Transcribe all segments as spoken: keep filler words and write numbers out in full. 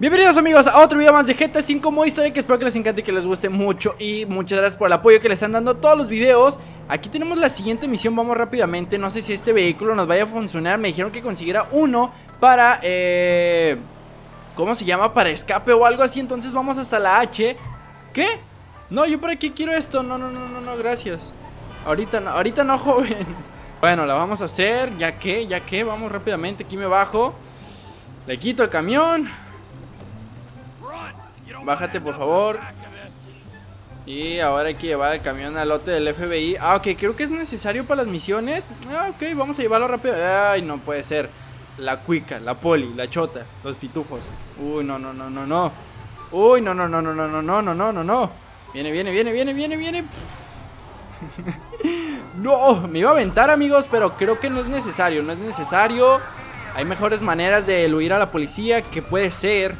Bienvenidos amigos a otro video más de G T A cinco modo historia, que espero que les encante y que les guste mucho. Y muchas gracias por el apoyo que les están dando a todos los videos. Aquí tenemos la siguiente misión, vamos rápidamente. No sé si este vehículo nos vaya a funcionar. Me dijeron que consiguiera uno para, eh, ¿cómo se llama? Para escape o algo así, entonces vamos hasta la H. ¿Qué? No, yo para qué quiero esto, no, no, no, no, no, gracias. Ahorita no, ahorita no, joven. Bueno, la vamos a hacer, ya que, ya que, vamos rápidamente, aquí me bajo. Le quito el camión. Bájate por favor. Y ahora hay que llevar el camión al lote del F B I. Ah, ok, creo que es necesario para las misiones. Ah, ok, vamos a llevarlo rápido. Ay, no puede ser. La cuica, la poli, la chota, los pitufos. Uy, no, no, no, no, no. Uy, no, no, no, no, no, no, no, no, no, no, no. Viene, viene, viene, viene, viene, viene. No, me iba a aventar amigos, pero creo que no es necesario, no es necesario. Hay mejores maneras de eludir a la policía, que puede ser.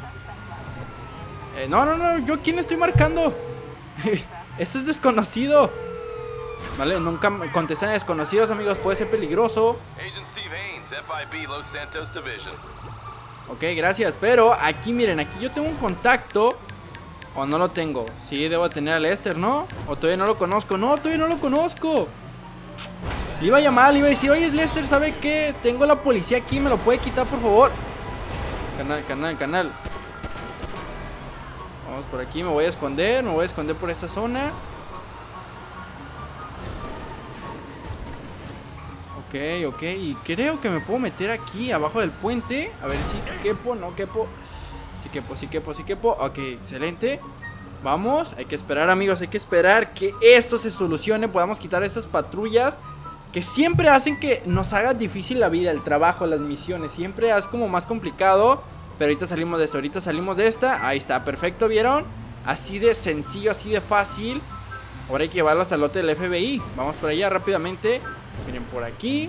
Eh, no, no, no, ¿yo quién estoy marcando? Esto es desconocido. Vale, nunca contestan a desconocidos, amigos, puede ser peligroso. Agent Steve Haynes, F I B, Los Santos Division. Ok, gracias, pero aquí miren, aquí yo tengo un contacto. O no lo tengo, sí, debo tener a Lester, ¿no? O todavía no lo conozco, no, todavía no lo conozco. Le iba a llamar, le iba a decir, oye Lester, ¿sabe qué? Tengo a la policía aquí, ¿me lo puede quitar, por favor? Canal, canal, canal. Vamos por aquí, me voy a esconder, me voy a esconder por esta zona. Ok, ok, y creo que me puedo meter aquí, abajo del puente. A ver si quepo, no quepo. Sí quepo, sí quepo, sí quepo. Ok, excelente. Vamos, hay que esperar amigos, hay que esperar que esto se solucione. Podamos quitar estas patrullas que siempre hacen que nos haga difícil la vida, el trabajo, las misiones. Siempre es como más complicado. Pero ahorita salimos de esto, ahorita salimos de esta. Ahí está, perfecto, ¿vieron? Así de sencillo, así de fácil. Ahora hay que llevarlos al lote del F B I. Vamos por allá rápidamente. Miren, por aquí.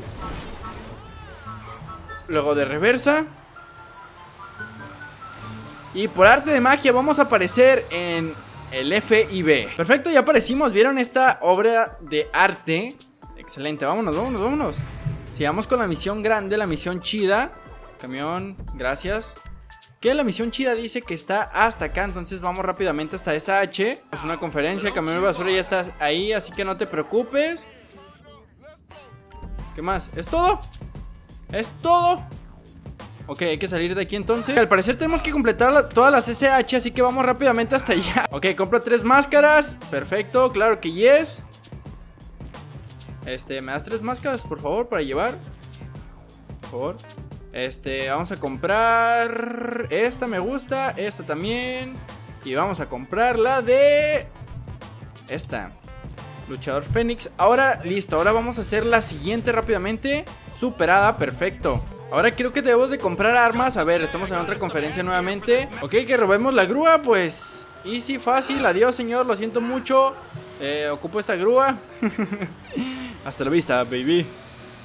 Luego de reversa. Y por arte de magia vamos a aparecer en el F I B. Perfecto, ya aparecimos, ¿vieron esta obra de arte? Excelente, vámonos, vámonos, vámonos. Sigamos con la misión grande, la misión chida. Camión, gracias. Que la misión chida dice que está hasta acá, entonces vamos rápidamente hasta esa H. Es una conferencia, camión de basura ya está ahí, así que no te preocupes. ¿Qué más? ¿Es todo? ¿Es todo? Ok, hay que salir de aquí entonces. Al parecer tenemos que completar la, todas las S H, así que vamos rápidamente hasta allá. Ok, compra tres máscaras, perfecto, claro que yes. Este, ¿me das tres máscaras, por favor, para llevar? Por favor. Este, vamos a comprar. Esta me gusta, esta también. Y vamos a comprar la de esta, Luchador Fénix. Ahora, listo, ahora vamos a hacer la siguiente rápidamente. Superada, perfecto. Ahora creo que debemos de comprar armas. A ver, estamos en otra conferencia nuevamente. Ok, que robemos la grúa, pues easy, fácil, adiós señor, lo siento mucho. eh, Ocupo esta grúa. Hasta la vista, baby.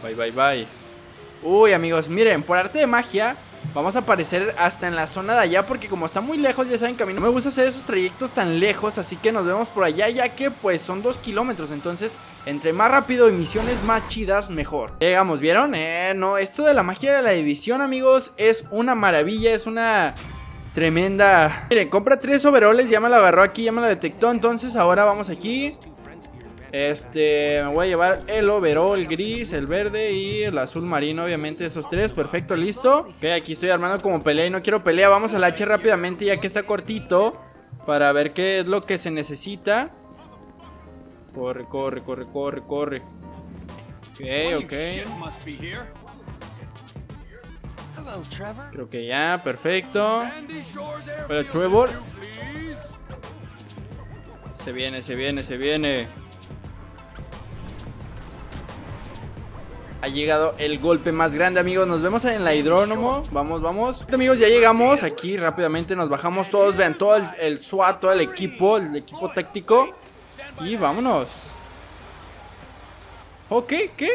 Bye, bye, bye. Uy amigos, miren, por arte de magia vamos a aparecer hasta en la zona de allá, porque como está muy lejos, ya saben que a mí no me gusta hacer esos trayectos tan lejos, así que nos vemos por allá, ya que pues son dos kilómetros. Entonces, entre más rápido y misiones más chidas, mejor. Llegamos, ¿vieron? Eh, no, esto de la magia de la división, amigos, es una maravilla, es una tremenda. Miren, compra tres overoles, ya me lo agarró aquí, ya me lo detectó. Entonces ahora vamos aquí. Este, me voy a llevar el overall gris, el verde y el azul marino, obviamente esos tres, perfecto, listo. Ok, aquí estoy armando como pelea y no quiero pelea, vamos al H rápidamente ya que está cortito, para ver qué es lo que se necesita. Corre, corre, corre, corre, corre. Ok, ok. Creo que ya, perfecto. Pero Trevor. Se viene, se viene, se viene. Ha llegado el golpe más grande, amigos. Nos vemos en la hidrónomo. Vamos, vamos. Amigos, ya llegamos. Aquí rápidamente nos bajamos todos. Vean, todo el, el SWAT, todo el equipo, el equipo táctico. Y vámonos. Ok, ¿qué?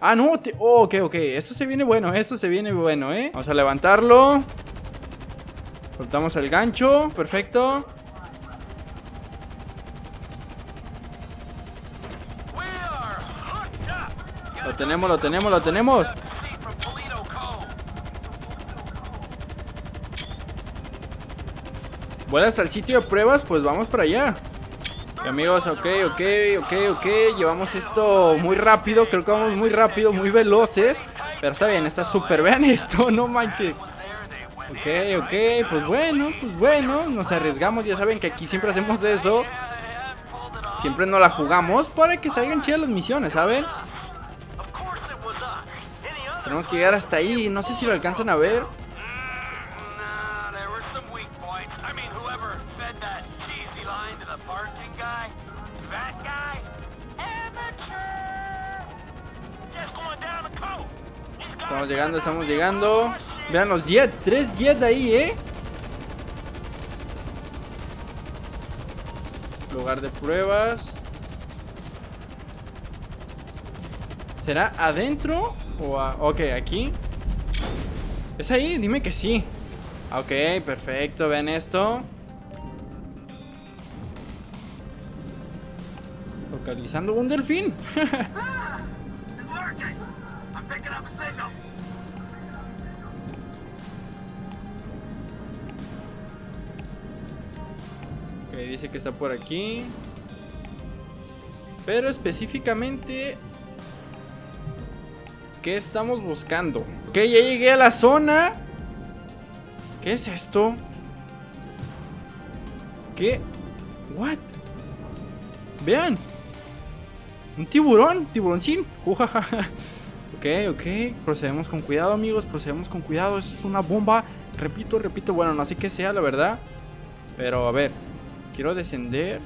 Ah, no. Te... Oh, ok, ok. Esto se viene bueno, esto se viene bueno, ¿eh? Vamos a levantarlo. Soltamos el gancho. Perfecto. Lo tenemos, lo tenemos, lo tenemos. Vuelas al sitio de pruebas, pues vamos para allá. Y amigos, ok, ok, ok, ok. Llevamos esto muy rápido. Creo que vamos muy rápido, muy veloces. Pero está bien, está súper. Vean esto, no manches. Ok, ok, pues bueno, pues bueno. Nos arriesgamos, ya saben que aquí siempre hacemos eso. Siempre nos la jugamos para que salgan chidas las misiones, ¿saben? Tenemos que llegar hasta ahí. No sé si lo alcanzan a ver. Estamos llegando, estamos llegando. Vean los jets, tres jets ahí, eh. Lugar de pruebas. ¿Será adentro? O a... Ok, aquí. ¿Es ahí? Dime que sí. Ok, perfecto, vean esto. Localizando un delfín. Ok, dice que está por aquí. Pero específicamente, ¿qué estamos buscando? Ok, ya llegué a la zona. ¿Qué es esto? ¿Qué? ¿What? Vean. Un tiburón, tiburoncín. Ok, ok. Procedemos con cuidado, amigos. Procedemos con cuidado. Eso es una bomba. Repito, repito. Bueno, no sé qué sea, la verdad. Pero a ver. Quiero descender.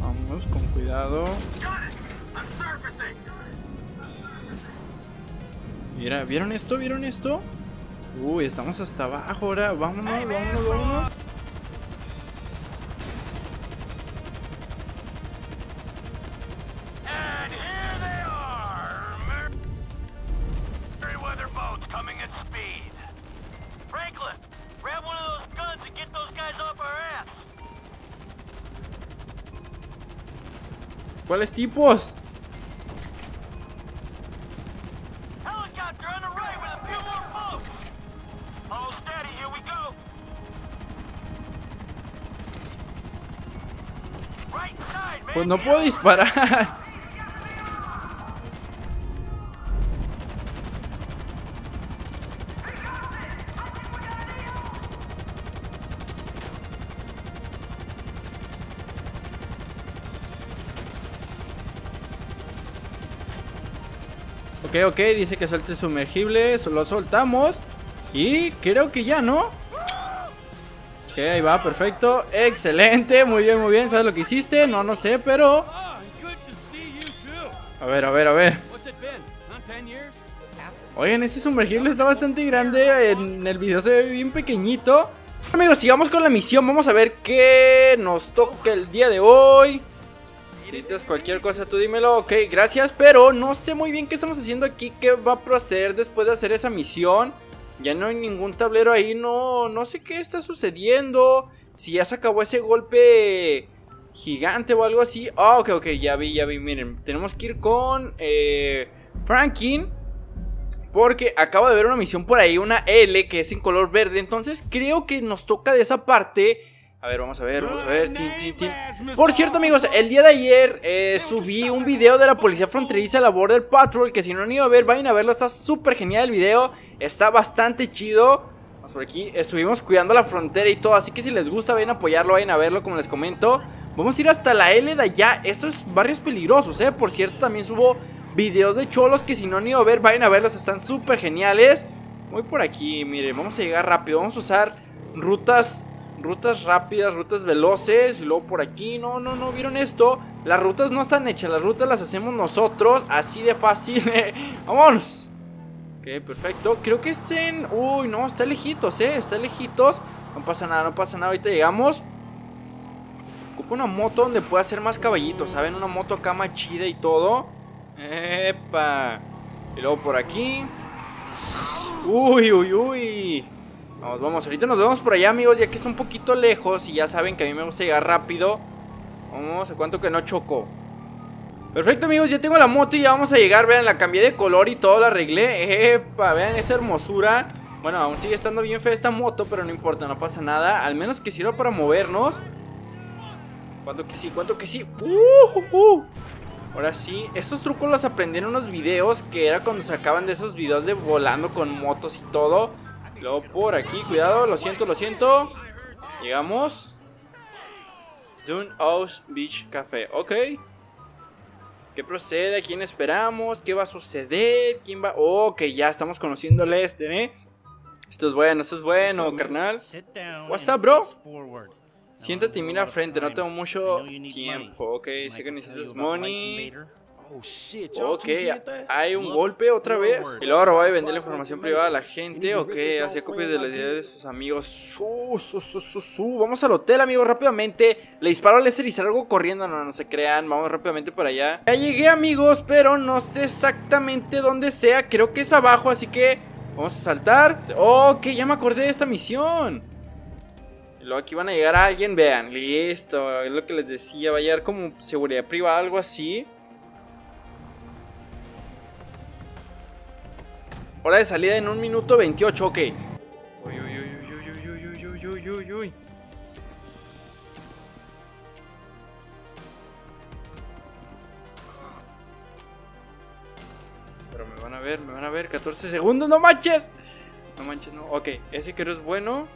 Vamos con cuidado. Mira, ¿vieron esto? ¿Vieron esto? Uy, estamos hasta abajo ahora. Vámonos, vámonos, vámonos. ¿Cuáles tipos? Pues no puedo disparar. Ok, ok, dice que suelte sumergible. Lo soltamos. Y creo que ya, ¿no? Ok, ahí va, perfecto. Excelente, muy bien, muy bien. ¿Sabes lo que hiciste? No, no sé, pero a ver, a ver, a ver. Oigan, este sumergible está bastante grande. En el video se ve bien pequeñito. Amigos, sigamos con la misión. Vamos a ver qué nos toca el día de hoy. Cualquier cosa, tú dímelo. Ok, gracias, pero no sé muy bien qué estamos haciendo aquí, qué va a proceder después de hacer esa misión. Ya no hay ningún tablero ahí, no, no sé qué está sucediendo. Si ya se acabó ese golpe gigante o algo así. Ah, oh, ok, ok, ya vi, ya vi, miren. Tenemos que ir con eh, Franklin, porque acabo de ver una misión por ahí, una L que es en color verde. Entonces creo que nos toca de esa parte. A ver, vamos a ver, vamos a ver. Tin, tin, tin. Por cierto, amigos, el día de ayer eh, subí un video de la policía fronteriza, la Border Patrol, que si no han ido a ver, vayan a verlo, está súper genial el video, está bastante chido. Vamos por aquí, estuvimos cuidando la frontera y todo, así que si les gusta, vayan a apoyarlo, vayan a verlo, como les comento. Vamos a ir hasta la L de allá, estos barrios peligrosos, eh. Por cierto, también subo videos de cholos que si no han ido a ver, vayan a verlos, están súper geniales. Voy por aquí, miren, vamos a llegar rápido, vamos a usar rutas... Rutas rápidas, rutas veloces. Y luego por aquí, no, no, no, ¿vieron esto? Las rutas no están hechas, las rutas las hacemos nosotros, así de fácil. ¡Vámonos! Ok, perfecto, creo que es en... Uy, no, está lejitos, eh, está lejitos. No pasa nada, no pasa nada, ahorita llegamos. Ocupo una moto donde pueda hacer más caballitos, ¿saben? Una moto acá más chida y todo. ¡Epa! Y luego por aquí. Uy, uy, uy. Vamos, vamos, ahorita nos vemos por allá, amigos, ya que es un poquito lejos y ya saben que a mí me gusta llegar rápido. Vamos, ¿a cuánto que no choco? Perfecto, amigos, ya tengo la moto y ya vamos a llegar. Vean, la cambié de color y todo, la arreglé. Epa, vean esa hermosura. Bueno, aún sigue estando bien fea esta moto, pero no importa, no pasa nada. Al menos que sirva para movernos. ¿Cuánto que sí? ¿Cuánto que sí? Uh, uh, uh. Ahora sí, estos trucos los aprendí en unos videos que era cuando sacaban de esos videos de volando con motos y todo. Luego por aquí, cuidado, lo siento, lo siento. Llegamos. Dune House Beach Café, ok. ¿Qué procede? ¿A quién esperamos? ¿Qué va a suceder? ¿Quién va? Oh, ok, ya estamos conociendo a Lester, ¿eh? Esto es bueno, esto es bueno, carnal. What's up, bro? Siéntate y mira al frente, no tengo mucho tiempo. Ok, sé que necesitas money. Ok, hay un golpe otra vez. Y luego robó y vender la información privada a la gente. Ok, hacía copias de las ideas de sus amigos. Su, su, su, su, su. Vamos al hotel, amigos, rápidamente. Le disparo a Lester y salgo corriendo. No, no se crean, vamos rápidamente para allá. Ya llegué, amigos, pero no sé exactamente dónde sea. Creo que es abajo, así que vamos a saltar. Ok, ya me acordé de esta misión. Luego aquí van a llegar a alguien, vean, listo. Es lo que les decía, va a llegar como seguridad privada, algo así. Hora de salida en un minuto veintiocho, ok. Uy, uy, uy, uy, uy, uy, uy, uy, uy. Pero me van a ver, me van a ver. catorce segundos, no manches. No manches, no. Ok, ese creo es bueno.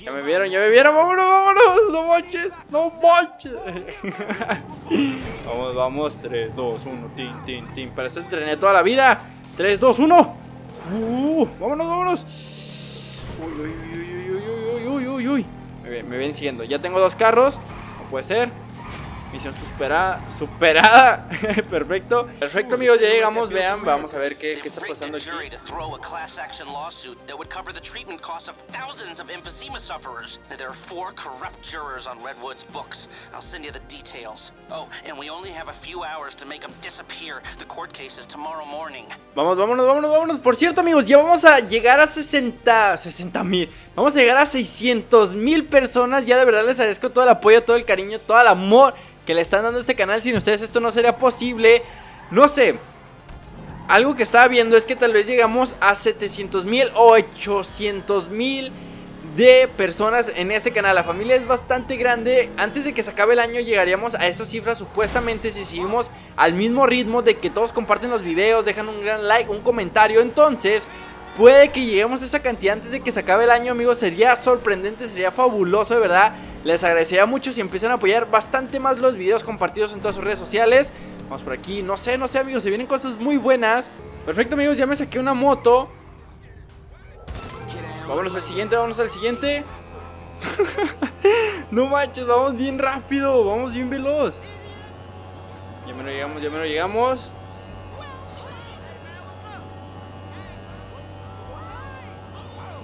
Ya me vieron, ya me vieron, vámonos, vámonos, no manches, no manches. Vamos, vamos, tres, dos, uno, tin, tin, tin. Para eso entrené toda la vida. tres, dos, uno. Uh, vámonos, vámonos. Uy, uy, uy, uy, uy, uy, uy, uy. Me, me ven siguiendo. Ya tengo dos carros. No puede ser. Misión superada, superada. Perfecto, perfecto, amigos, ya llegamos. Vean, vamos a ver qué, qué está pasando aquí. Vamos, vámonos, vámonos, vámonos. Por cierto, amigos, ya vamos a llegar a sesenta mil. Vamos a llegar a seiscientos mil personas. Ya de verdad les agradezco todo el apoyo, todo el cariño, todo el amor que le están dando a este canal. Sin ustedes esto no sería posible. No sé. Algo que estaba viendo es que tal vez llegamos a setecientos mil o ochocientos mil de personas en este canal. La familia es bastante grande. Antes de que se acabe el año llegaríamos a esa cifra supuestamente si seguimos al mismo ritmo de que todos comparten los videos, dejan un gran like, un comentario. Entonces puede que lleguemos a esa cantidad antes de que se acabe el año, amigos. Sería sorprendente, sería fabuloso, de verdad. Les agradecería mucho si empiezan a apoyar bastante más los videos compartidos en todas sus redes sociales. Vamos por aquí, no sé, no sé, amigos, se vienen cosas muy buenas. Perfecto, amigos, ya me saqué una moto. Vámonos al siguiente, vámonos al siguiente. No manches, vamos bien rápido, vamos bien veloz. Ya me lo llegamos, ya me lo llegamos.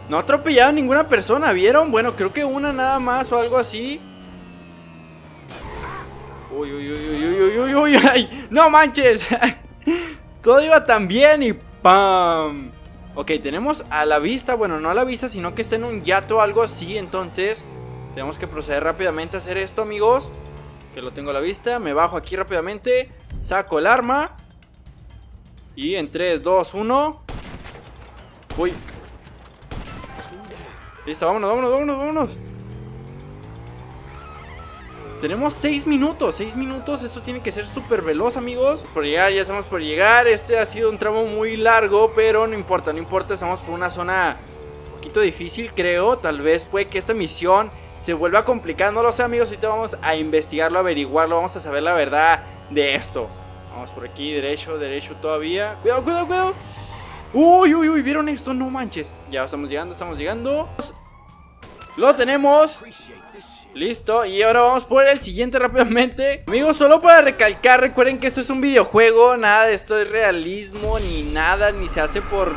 No atropellaron ninguna persona, ¿vieron? Bueno, creo que una nada más o algo así. Uy, uy, uy, uy, uy, uy, uy, uy. ¡No manches! Todo iba tan bien y ¡pam! Ok, tenemos a la vista, bueno, no a la vista, sino que está en un yate o algo así. Entonces, tenemos que proceder rápidamente a hacer esto, amigos. Que lo tengo a la vista, me bajo aquí rápidamente. Saco el arma. Y en tres, dos, uno. Uy. Listo, vámonos, vámonos, vámonos, vámonos. Tenemos seis minutos, seis minutos. Esto tiene que ser súper veloz, amigos. Por llegar, ya estamos por llegar. Este ha sido un tramo muy largo, pero no importa, no importa. Estamos por una zona un poquito difícil, creo. Tal vez puede que esta misión se vuelva a complicar. No lo sé, amigos, ahorita vamos a investigarlo, averiguarlo. Vamos a saber la verdad de esto. Vamos por aquí, derecho, derecho todavía. Cuidado, cuidado, cuidado. Uy, uy, uy, ¿vieron esto? No manches. Ya estamos llegando, estamos llegando. Lo tenemos. Listo, y ahora vamos por el siguiente rápidamente. Amigos, solo para recalcar, recuerden que esto es un videojuego. Nada de esto es realismo, ni nada, ni se hace por...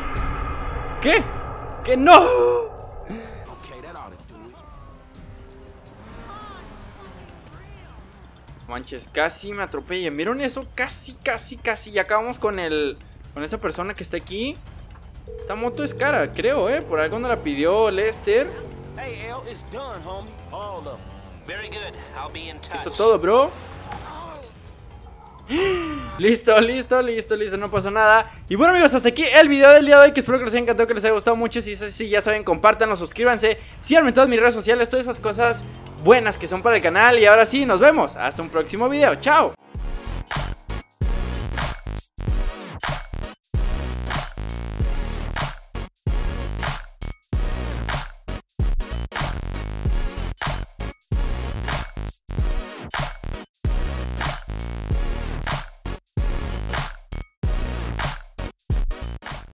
¿Qué? ¡Que no! Manches, casi me atropellan. ¿Vieron eso? Casi, casi, casi. Y acabamos con el... con esa persona que está aquí. Esta moto es cara, creo, ¿eh? Por algo no la pidió Lester. Listo todo, bro. Listo, listo, listo, listo, no pasó nada. Y bueno amigos, hasta aquí el video del día de hoy, que espero que les haya encantado, que les haya gustado mucho. Si es así, ya saben, compártanlo, suscríbanse, síganme en todas mis redes sociales, todas esas cosas buenas que son para el canal. Y ahora sí, nos vemos, hasta un próximo video, chao.